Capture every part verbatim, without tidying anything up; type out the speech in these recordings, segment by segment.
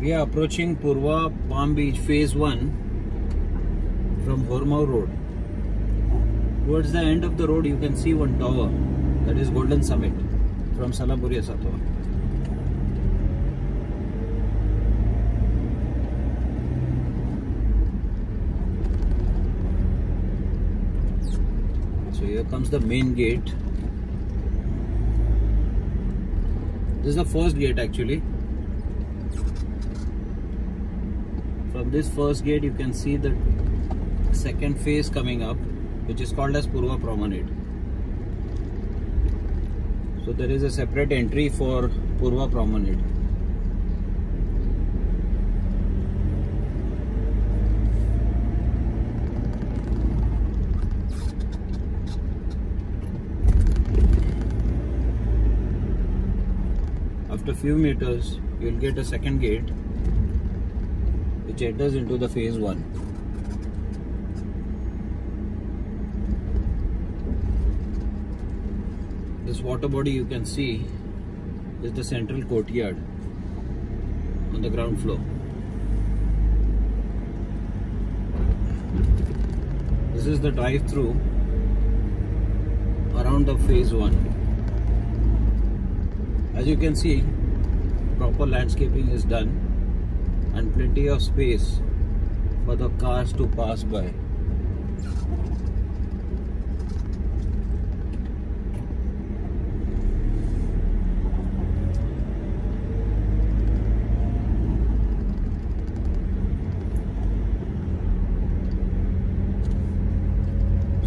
We are approaching Purva Palm Beach Phase one from Hennur Road. Towards the end of the road you can see one tower, that is Golden Summit from Salaburiya Satwa. So here comes the main gate. This is the first gate actually. From this first gate you can see the second phase coming up, which is called as Purva Promenade. So there is a separate entry for Purva Promenade. After few meters you will get a second gate which enters into the phase one. This water body you can see is the central courtyard on the ground floor. This is the drive-through around the phase one. As you can see, proper landscaping is done and plenty of space for the cars to pass by.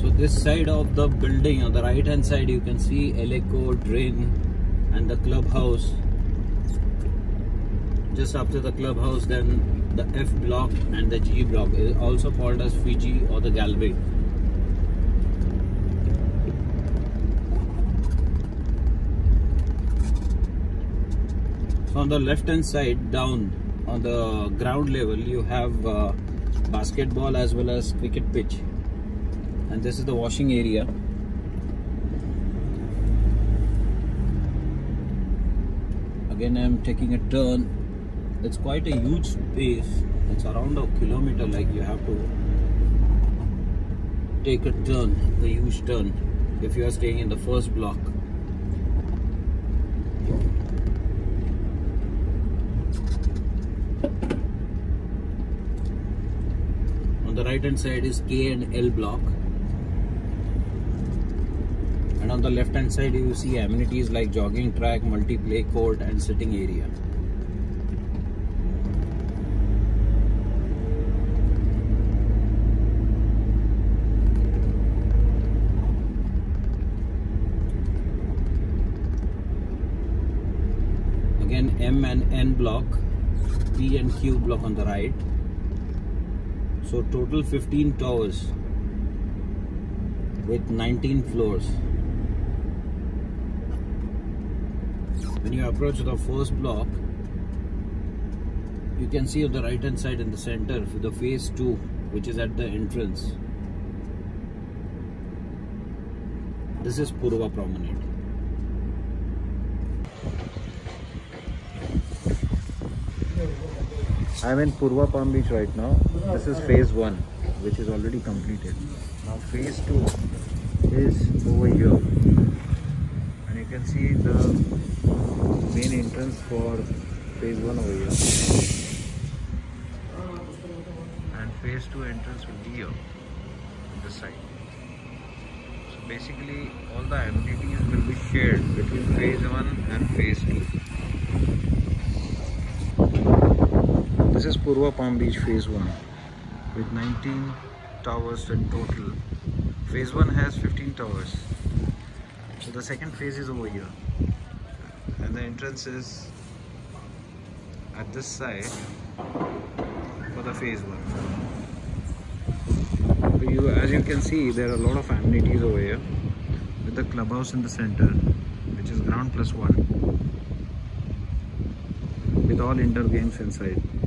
So this side of the building, on the right hand side you can see Eleco, drain and the clubhouse. Just after the clubhouse, then the F block and the G block, is also called as Fiji or the Galway. So on the left hand side, down on the ground level, you have uh, basketball as well as cricket pitch, and this is the washing area. Again, I am taking a turn. It's quite a huge space. It's around a kilometer, like you have to take a turn, a huge turn, if you are staying in the first block. On the right hand side is K and L block. And on the left hand side you see amenities like jogging track, multi-play court and sitting area. Again M and N block, P and Q block on the right. So total fifteen towers with nineteen floors. When you approach the first block, you can see on the right hand side in the center the phase two, which is at the entrance. This is Purva Promenade. I'm in Purva Palm Beach right now. This is phase one, which is already completed. Now phase two is over here. And you can see the main entrance for phase one over here, and phase two entrance will be here on this side. So basically all the amenities will be shared between phase one and phase two. This is Purva Palm Beach phase one with nineteen towers in total. Phase one has fifteen towers, so the second phase is over here. The entrance is at this side for the phase one. So you, as you can see, there are a lot of amenities over here with the clubhouse in the center, which is ground plus one, with all indoor games inside.